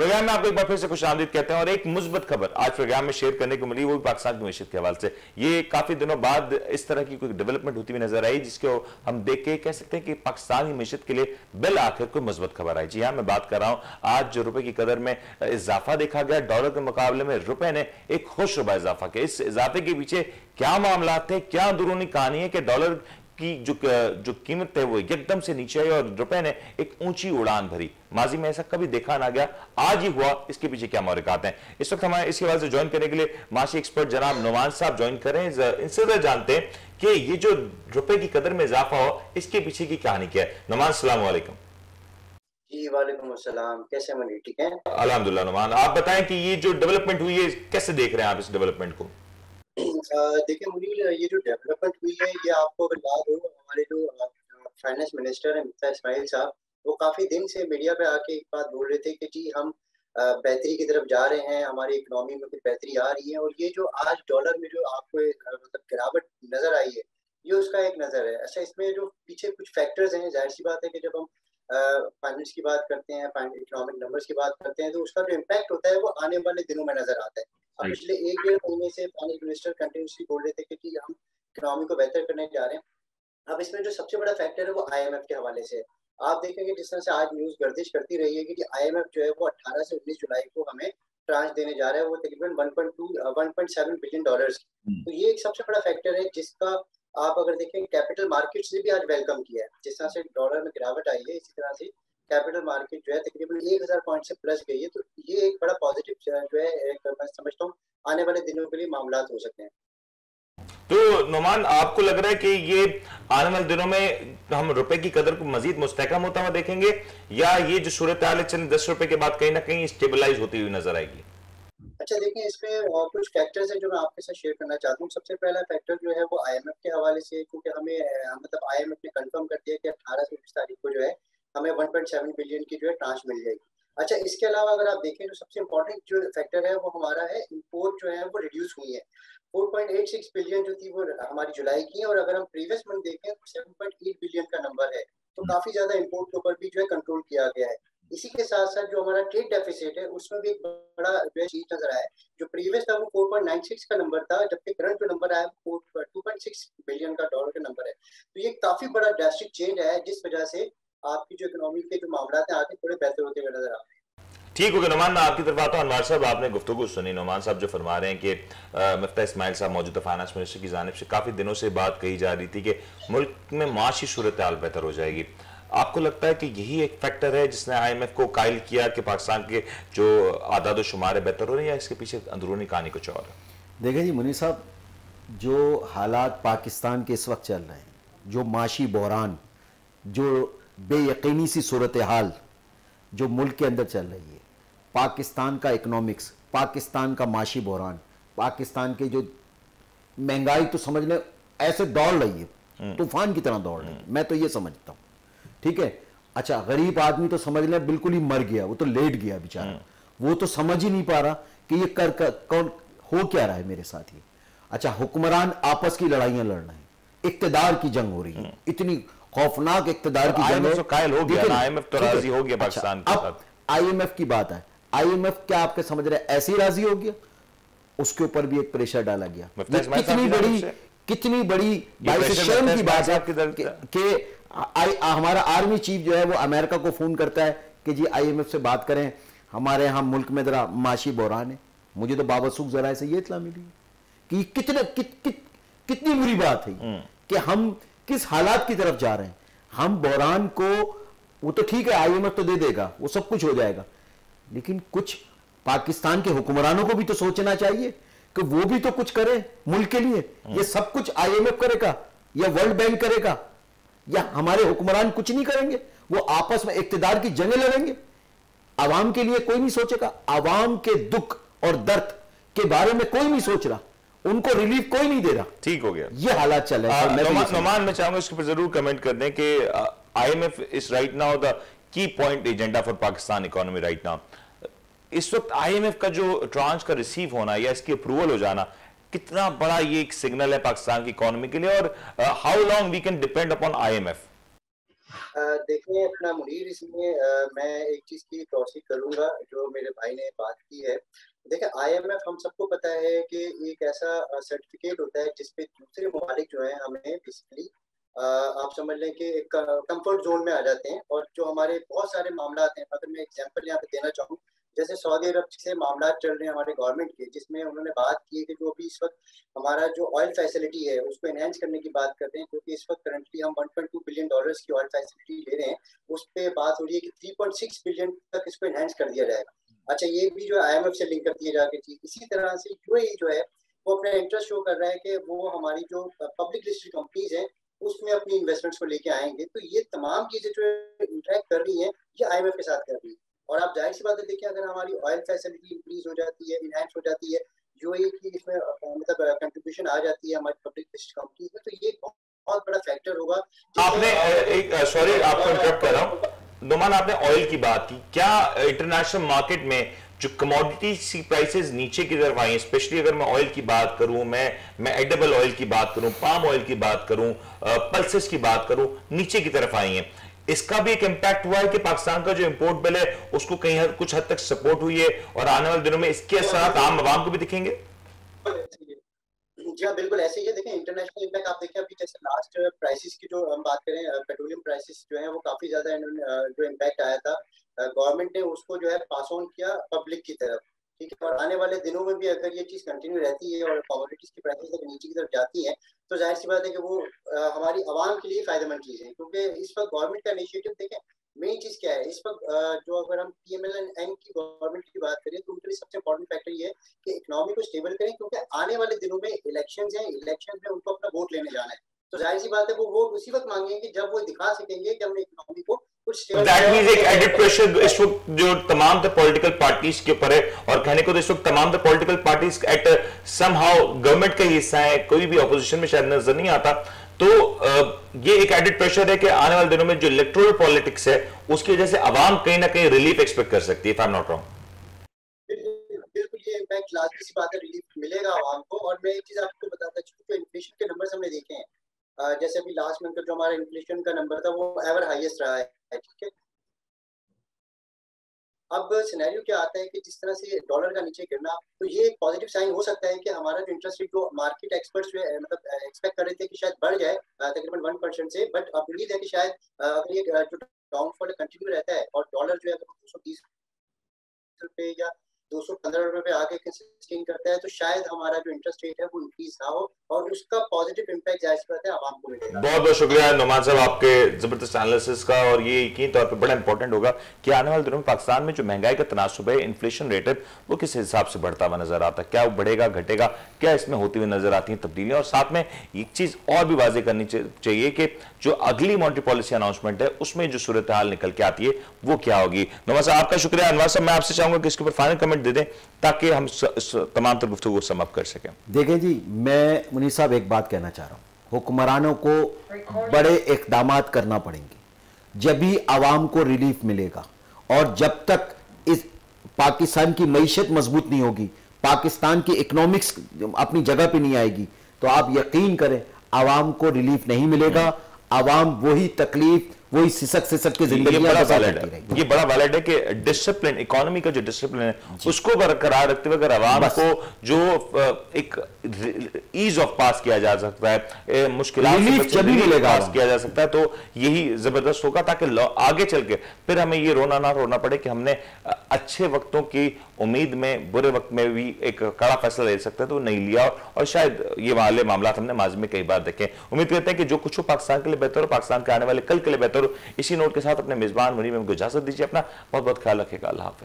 Programme में आपको एक बार फिर से खुशामदीद कहते हैं और एक मुस्बत खबर आज प्रोग्राम में शेयर करने को मिली, वो भी पाकिस्तान की मैशियत के हवाले से। ये काफी दिनों बाद इस तरह की कोई डेवलपमेंट होती हुई नजर आई जिसको हम देख के कह सकते हैं कि पाकिस्तान की मैशियत के लिए बिल आखिर कोई मुस्बत खबर आई। जी हाँ, मैं बात कर रहा हूँ आज जो रुपए की कदर में इजाफा देखा गया, डॉलर के मुकाबले में रुपए ने एक खुशनुमा इजाफा किया। इस इजाफे के पीछे क्या मामला थे, क्या अंदरूनी कहानी है कि डॉलर की जो कीमत है वो एकदम से नीचे आई और रुपए ने एक ऊंची उड़ान भरी। माजी में ऐसा कभी देखा ना गया, आज ही हुआ, इसके पीछे क्या मौरकात हैं। इस वक्त हमारे इसके हवाले से ज्वाइन करने के लिए माशी एक्सपर्ट जनाब नुमान साहब ज्वाइन करें। इनसे जानते हैं कि ये जो रुपए की कदर में इजाफा हो इसके पीछे की कहानी क्या है। नुमान अस्सलाम वालेकुम। जी वालेकुम अस्सलाम, कैसे मनी? ठीक है अल्हम्दुलिल्लाह। नुमान आप बताएं कि ये जो डेवलपमेंट हुई है कैसे देख रहे हैं आप इस डेवलपमेंट को? देखिए मुनीर, ये जो डेवलपमेंट हुई है ये आपको याद हो हमारे जो फाइनेंस मिनिस्टर हैं मिफ्ता इस्माइल साहब, वो काफ़ी दिन से मीडिया पे आके एक बात बोल रहे थे कि जी हम बेहतरी की तरफ जा रहे हैं, हमारी इकोनॉमी में कुछ बेहतरी आ रही है। और ये जो आज डॉलर में जो आपको मतलब गिरावट नज़र आई है ये उसका एक नज़र है। अच्छा, इसमें जो पीछे कुछ फैक्टर्स हैं, जाहिर सी बात है कि जब हम फाइनेंस की बात करते हैं, इकोनॉमिक नंबर्स की बात करते हैं, तो उसका जो इम्पैक्ट होता है वो आने वाले दिनों में नजर आता है। अब पिछले एक डेढ़ महीने से फाइनेंस मिनिस्टर कंटिन्यूसली बोल रहे थे कि हम इकोनॉमी को बेहतर करने जा रहे हैं। अब इसमें जो सबसे बड़ा फैक्टर है वो IMF के हवाले से है। आप देखेंगे जिस तरह से आज न्यूज गर्दिश करती रही है कि IMF जो है वो 18 से 19 जुलाई को हमें ट्रांस देने जा रहा है, वो तकरीबन 1.7 बिलियन डॉलर्स। तो ये एक सबसे बड़ा फैक्टर है जिसका आप अगर देखें कैपिटल मार्केट्स ने भी आज वेलकम किया है। जिस तरह से डॉलर में गिरावट आई है इसी तरह से कैपिटल मार्केट जो है तकरीबन 1000 पॉइंट से प्लस गई है। तो ये एक बड़ा पॉजिटिव जो है मैं समझता हूँ आने वाले दिनों के लिए मामला हो सकते हैं। तो नुमान आपको लग रहा है कि ये आने वाले दिनों में हम रुपए की कदर को मजीद मुस्तहकम होता हुआ देखेंगे या ये जो सूरत हाल है 10 रुपए के बाद कहीं ना कहीं स्टेबलाइज होती हुई नजर आएगी? अच्छा देखिए, इसमें कुछ फैक्टर्स हैं जो मैं आपके साथ शेयर करना चाहता हूँ। सबसे पहला फैक्टर जो है वो IMF के हवाले से, क्योंकि हमें मतलब IMF ने कंफर्म कर दिया कि 18 से 19 तारीख को जो है हमें 1.7 बिलियन की जो है ट्रांस मिल जाएगी। अच्छा, इसके अलावा अगर आप देखें जो सबसे इम्पोर्टेंट जो फैक्टर है वो हमारा है इम्पोर्ट जो है वो रिड्यूस हुई है। 4.86 बिलियन जो थी वो हमारी जुलाई की है और अगर हम प्रीवियस मंथ देखें तो 7.8 बिलियन का नंबर है। तो काफ़ी ज़्यादा इम्पोर्ट के ऊपर भी जो है कंट्रोल किया गया है। इसी के साथ साथ जो हमारा ट्रेड डेफिसिट है उसमें भी एक बड़ा जो है चीज नजर आया। जो प्रीवियस था वो 4.96 का नंबर था, जबकि करंट जो नंबर आया वो 2.6 बिलियन का डॉलर का नंबर है। तो ये काफी बड़ा ड्रास्टिक चेंज आया है जिस वजह से आपकी जो इकोनॉमी के जो मामला है आगे थोड़े बेहतर होते हुए नजर आ रहे हैं। ठीक हो गया नुमान, मैं आपकी तरफ आता हूँ। अनवार साहब आपने गुफ्तगू सुनी, नुमान साहब जो फरमा रहे हैं कि मिफ्ता इस्माइल साहब मौजूदा फाइनेंस मिनिस्टर की जानिब से काफी दिनों से बात कही जा रही थी कि मुल्क में माशी सूरत हाल बेहतर हो जाएगी। आपको लगता है कि यही एक फैक्टर है जिसने IMF को कायल किया कि पाकिस्तान के जो आदाद शुमार बेहतर हो रहे हैं या इसके पीछे अंदरूनी कहानी कुछ और है? देखिए जी मुनीर साहब, जो हालात पाकिस्तान के इस वक्त चल रहे हैं, जो माशी बहरान, जो बेयकीनी सी सूरत हाल जो मुल्क के अंदर चल रही है, पाकिस्तान का इकनॉमिक्स, पाकिस्तान का माशी बहरान, पाकिस्तान के जो महंगाई तो समझ लें ऐसे दौड़ रही है, तूफान की तरह दौड़ रही है, मैं तो ये समझता हूँ। ठीक है, अच्छा गरीब आदमी तो समझ लें बिल्कुल ही मर गया, वो तो लेट गया बेचारा, वो तो समझ ही नहीं पा रहा कि ये कौन हो क्या रहा है मेरे साथ ये। अच्छा, हुक्मरान आपस की लड़ाइयां लड़ रहे हैं, इक्तदार की जंग हो रही है, इतनी खौफनाक इक्तदार की जंग हो गया पाकिस्तान। अब IMF की बात है, IMF क्या आपके समझ रहे हैं ऐसे ही राजी हो गया? उसके ऊपर भी एक प्रेशर डाला गया। कितनी बड़ी शर्म की बात है। हमारा आर्मी चीफ जो है वो अमेरिका को फोन करता है कि जी IMF से बात करें, हमारे यहाँ मुल्क में जरा माशी बहरान है। मुझे तो बावसूख जराए से ये इतला मिली कि कितनी बुरी बात है कि हम किस हालात की तरफ जा रहे हैं। हम बहरान को, वो तो ठीक है IMF तो दे देगा, वो सब कुछ हो जाएगा, लेकिन कुछ पाकिस्तान के हुक्मरानों को भी तो सोचना चाहिए कि वो भी तो कुछ करे मुल्क के लिए। ये सब कुछ IMF करेगा या वर्ल्ड बैंक करेगा या हमारे हुक्मरान कुछ नहीं करेंगे, वो आपस में इक्तदार की जंगें लड़ेंगे, आवाम के लिए कोई नहीं सोचेगा, आवाम के दुख और दर्द के बारे में कोई नहीं सोच रहा, उनको रिलीफ कोई नहीं दे रहा। ठीक हो गया, ये हालात चल रहे हैं। नुमान मैं चाहूंगा इसके ऊपर जरूर कमेंट कर दें कि IMF is right now the key point agenda for Pakistan economy right now. इस वक्त IMF का जो ट्रांस का रिसीव होना या इसकी अप्रूवल हो जाना कितना बड़ा ये एक सिग्नल है पाकिस्तान की इकोनॉमी के लिए और how long we can depend upon IMF? देखें अपना मुनीर, इसमें मैं एक चीज की क्रॉसिंग करूंगा जो मेरे भाई ने बात की है। देखें IMF हम सबको पता है कि एक ऐसा सर्टिफिकेट होता है जिसपे दूसरे मुमालिक जो है हमें बेसिकली आप समझ लें कि एक कंफर्ट जोन में आ जाते हैं और जो हमारे बहुत सारे मामला हैं। अगर मैं एग्जाम्पल यहाँ पे देना चाहूँ, जैसे सऊदी अरब से मामला चल रहे हैं हमारे गवर्नमेंट के, जिसमें उन्होंने बात की है कि जो भी इस वक्त हमारा जो ऑयल फैसिलिटी है उसको एनहेंस करने की बात करते हैं, क्योंकि इस वक्त करंटली हम $1.2 बिलियन की ऑयल फैसिलिटी ले रहे हैं। उस पर बात हो रही है कि 3.6 बिलियन तक इसको एनहेंस कर दिया जाएगा। अच्छा, ये भी जो IMF से लिंक कर दिया जाएगा। इसी तरह से UAE जो है वो अपना इंटरेस्ट शो कर रहा है कि वो हमारी जो पब्लिक लिस्टेड कंपनीज हैं उसमें अपनी इन्वेस्टमेंट्स को लेके आएंगे। तो ये तमाम चीजें जो इंटरेक्ट कर रही हैं ये IMF के साथ कर रही है। और आप जाहिर सी बात है, देखिए अगर हमारी ऑयल फैसिलिटी इंक्रीज हो जाती है, इनहैंस हो जाती है, UAE की इसमें मतलब कंट्रीब्यूशन आ जाती है हमारी पब्लिक लिस्ट कंपनी में, तो ये बहुत बड़ा फैक्टर होगा। आपने एक सॉरी आपको इंटरप्ट कर रहा हूं नुमान, आपने ऑयल की बात की, क्या इंटरनेशनल मार्केट में जो कमोडिटीज की प्राइसेस नीचे की तरफ आई, स्पेशली अगर मैं ऑयल की बात करूं, मैं एडिबल ऑयल की बात करूं, पाम ऑयल की बात करूं, पल्सेस की बात करूं, नीचे की तरफ आई हैं, इसका भी एक इम्पैक्ट हुआ है कि पाकिस्तान का जो इंपोर्ट बिल है उसको कहीं कुछ हद तक सपोर्ट हुई है और आने वाले दिनों में इसके असर आम आवाम को भी दिखेंगे? जी हाँ, बिल्कुल ऐसे ही है। देखें इंटरनेशनल इम्पैक्ट आप देखें, अभी जैसे लास्ट प्राइसेस की जो हम बात करें, पेट्रोलियम प्राइसेस जो है वो काफी ज्यादा जो इम्पैक्ट आया था, गवर्नमेंट ने उसको जो है पास ऑन किया पब्लिक की तरफ, ठीक है। और आने वाले दिनों में भी अगर ये चीज कंटिन्यू रहती है और कमोडिटीज की प्राइसेस अगर नीचे की तरफ जाती है तो जाहिर सी बात है कि वो हमारी आवाम के लिए फायदेमंद चीज है, क्योंकि इस वक्त गवर्नमेंट का इनिशिएटिव देखें मेन चीज क्या है। इस वक्त जो अगर हम PMLN की गवर्नमेंट की बात करें तो उनके लिए सबसे इम्पोर्टेंट फैक्टर ये है कि इकोनॉमी को स्टेबल करें, क्योंकि आने वाले दिनों में इलेक्शंस हैं, इलेक्शंस में उनको अपना वोट लेने जाना है, तो जाहिर सी बात है वो वोट उसी वक्त मांगेंगे जब वो दिखा सकेंगे कि हमने इकोनॉमी को इस वक्त जो तमाम पॉलिटिकल पार्टीज के ऊपर है। और कहने को तो इस वक्त तमाम political parties at somehow government का हिस्सा है, कोई भी ऑपोजिशन में शायद नजर नहीं आता। तो ये एक एडेड प्रेशर है कि आने वाले दिनों में जो इलेक्टोरल पॉलिटिक्स है उसकी वजह से आवाम कहीं ना कहीं रिलीफ एक्सपेक्ट कर सकती है, if I am not wrong. बिल्कुल ये इम्पैक्ट लाजमी सी बात है, रिलीफ मिलेगा आवाम को। और मैं एक चीज आपको बताता चलूं कि इन्फ्लेशन के नंबर्स हमने देखे हैं, जैसे अभी लास्ट मंथ जो हमारा इन्फ्लेशन का नंबर था वो एवर हाईएस्ट रहा है, ठीक है। अब सिनेरियो क्या आता है कि जिस तरह से डॉलर का नीचे गिरना, तो ये एक पॉजिटिव साइन हो सकता है कि हमारा जो इंटरेस्ट रेट, जो मार्केट एक्सपर्ट्स मतलब एक्सपेक्ट कर रहे थे कि शायद बढ़ जाए तकरीबन 1% से, बट अब उम्मीद है कि शायद अगर ये जो डाउनफॉल कंटिन्यू रहता है और डॉलर जो है 230 रुपये या 215 रुपए पे आगे कंसिस्टेंट करता है, तो शायद हमारा जो इंटरेस्ट रेट है वो इंक्रीज ना हो और उसका पॉजिटिव इम्पैक्ट जाहिर करते हैं आवाम को मिलेगा। बहुत बहुत शुक्रिया नुमान साहब आपके जबरदस्त एनालिसिस का, और ये यकीनी तौर पे बड़ा इंपॉर्टेंट होगा कि आने वाले दिनों में पाकिस्तान में जो महंगाई का तनासुब है, इन्फ्लेशन रेट है, वो किस हिसाब से बढ़ता हुआ नजर आता है, क्या वो बढ़ेगा, घटेगा, क्या इसमें होती हुई नजर आती है तब्दीलियां। और साथ में एक चीज और भी वाजे करनी चाहिए कि जो अगली मॉनिटरी पॉलिसी अनाउंसमेंट है उसमें जो सूरत हाल निकल के आती है वो क्या होगी। नुमान साहब आपका शुक्रिया। अनवर साहब मैं आपसे चाहूंगा कि इसके ऊपर फाइनल कमेंट दे दें ताकि हम तमाम तरफ गुफ्तगू समाप्त कर सकें। देखें जी, मैं मुनीर साहब एक बात कहना चाह रहा हूँ, हुक्मरानों को बड़े इकदाम करना पड़ेंगे जब ही आवाम को रिलीफ मिलेगा, और जब तक इस पाकिस्तान की मईशत मजबूत नहीं होगी, पाकिस्तान की इकोनॉमिक्स अपनी जगह पे नहीं आएगी, तो आप यकीन करें आवाम को रिलीफ नहीं मिलेगा। आवाम वही तकलीफ, वही सिसक के जिंदगी ये बड़ा वैलिड है कि डिसिप्लिन, इकोनॉमी का जो डिसिप्लिन है उसको बरकरार रखते हुए अगर आवाम को जो एक ईज ऑफ पास किया जा सकता है, मुश्किल पास किया जा सकता है, तो यही जबरदस्त होगा ताकि आगे चल के फिर हमें ये रोना ना रोना पड़े कि हमने अच्छे वक्तों की उम्मीद में बुरे वक्त में भी एक कड़ा फैसला ले सकते तो नहीं लिया, और शायद ये वाले मामला हमने माजी में कई बार देखे। उम्मीद करते हैं कि जो कुछ हो पाकिस्तान के लिए बेहतर हो, पाकिस्तान के आने वाले कल के लिए बेहतर। इसी नोट के साथ अपने मेजबान मुनीर मेमन को इजाजत दीजिए। अपना बहुत बहुत ख्याल रखिएगा। अल्लाह हाफ़िज़।